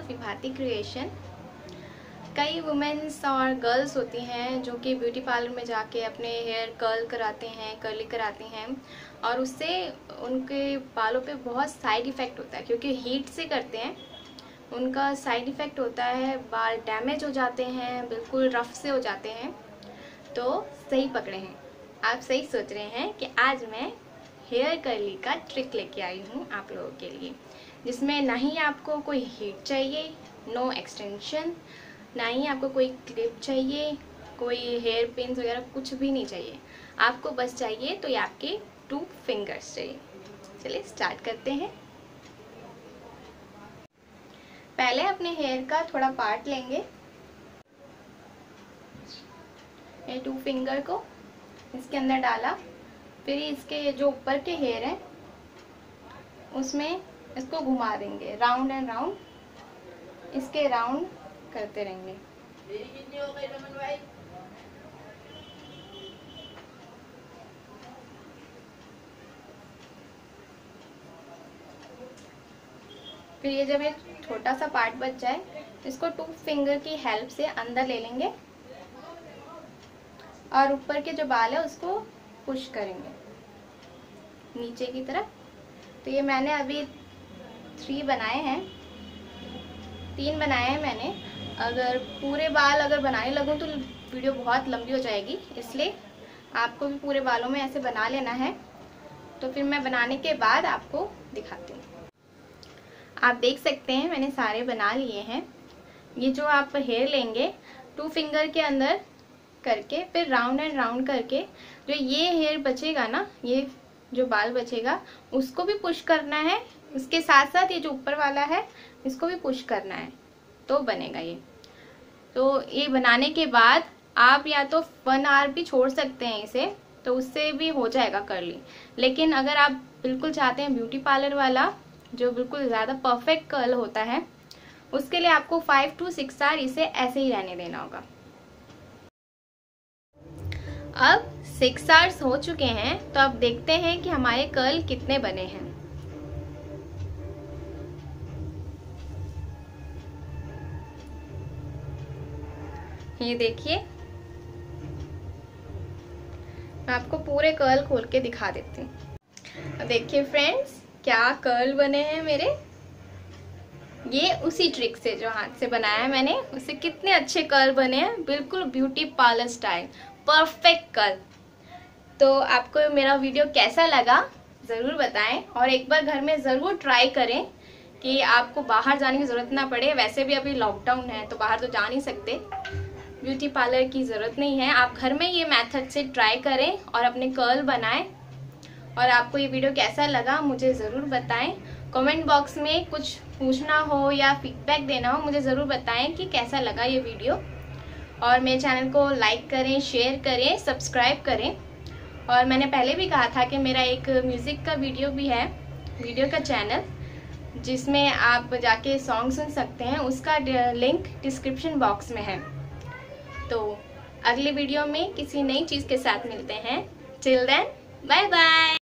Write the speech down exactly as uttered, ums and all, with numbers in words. Channel Vibhati creation. कई womens और girls होती हैं जो कि ब्यूटी पार्लर में जाके अपने हेयर कर्ल कराते हैं कर्ली कराती हैं और उससे उनके बालों पे बहुत साइड इफ़ेक्ट होता है, क्योंकि हीट से करते हैं। उनका साइड इफ़ेक्ट होता है, बाल डैमेज हो जाते हैं, बिल्कुल रफ़ से हो जाते हैं। तो सही पकड़े हैं आप, सही सोच रहे हैं कि आज मैं हेयर कर्ली का ट्रिक लेके आई हूँ आप लोगों के लिए, जिसमें ना ही आपको कोई हीट चाहिए, नो एक्सटेंशन, ना ही आपको कोई क्लिप चाहिए, कोई हेयर पिन वगैरह कुछ भी नहीं चाहिए। आपको बस चाहिए तो ये आपके टू फिंगर्स चाहिए। चलिए स्टार्ट करते हैं। पहले अपने हेयर का थोड़ा पार्ट लेंगे, ये टू फिंगर को इसके अंदर डाला, फिर इसके जो ऊपर के हेयर हैं उसमें इसको घुमा देंगे, राउंड एंड राउंड इसके राउंड करते रहेंगे। फिर ये जब एक छोटा सा पार्ट बच जाए, इसको टू फिंगर की हेल्प से अंदर ले लेंगे और ऊपर के जो बाल है उसको पुश करेंगे नीचे की तरफ। तो ये मैंने अभी थ्री बनाए हैं, तीन बनाए हैं मैंने। अगर पूरे बाल अगर बनाने लगूँ तो वीडियो बहुत लंबी हो जाएगी, इसलिए आपको भी पूरे बालों में ऐसे बना लेना है। तो फिर मैं बनाने के बाद आपको दिखाती हूँ। आप देख सकते हैं मैंने सारे बना लिए हैं। ये जो आप हेयर लेंगे टू फिंगर के अंदर करके फिर राउंड एंड राउंड करके जो ये हेयर बचेगा ना, ये जो बाल बचेगा उसको भी पुश करना है, उसके साथ साथ ये जो ऊपर वाला है इसको भी पुश करना है तो बनेगा ये। तो ये बनाने के बाद आप या तो वन आवर भी छोड़ सकते हैं इसे, तो उससे भी हो जाएगा कर्ली। लेकिन अगर आप बिल्कुल चाहते हैं ब्यूटी पार्लर वाला जो बिल्कुल ज़्यादा परफेक्ट कर्ल होता है, उसके लिए आपको फाइव टू सिक्स आवर इसे ऐसे ही रहने देना होगा। अब सिक्स आवर्स हो चुके हैं, तो अब देखते हैं कि हमारे कर्ल कितने बने हैं। ये देखिए, मैं आपको पूरे कर्ल खोल के दिखा देती हूँ। देखिए फ्रेंड्स, क्या कर्ल बने हैं मेरे। ये उसी ट्रिक से जो हाथ से बनाया है मैंने, उससे कितने अच्छे कर्ल बने हैं, बिल्कुल beauty parlour style perfect curl. तो आपको मेरा वीडियो कैसा लगा ज़रूर बताएं और एक बार घर में ज़रूर ट्राई करें कि आपको बाहर जाने की ज़रूरत ना पड़े। वैसे भी अभी लॉकडाउन है तो बाहर तो जा नहीं सकते, ब्यूटी पार्लर की ज़रूरत नहीं है। आप घर में ये मेथड से ट्राई करें और अपने कर्ल बनाएं। और आपको ये वीडियो कैसा लगा मुझे ज़रूर बताएं। कमेंट बॉक्स में कुछ पूछना हो या फीडबैक देना हो मुझे ज़रूर बताएं कि कैसा लगा ये वीडियो। और मेरे चैनल को लाइक करें, शेयर करें, सब्सक्राइब करें। और मैंने पहले भी कहा था कि मेरा एक म्यूज़िक का वीडियो भी है, वीडियो का चैनल, जिसमें आप जाके सॉन्ग सुन सकते हैं। उसका लिंक डिस्क्रिप्शन बॉक्स में है। तो अगले वीडियो में किसी नई चीज़ के साथ मिलते हैं। Till then, bye bye.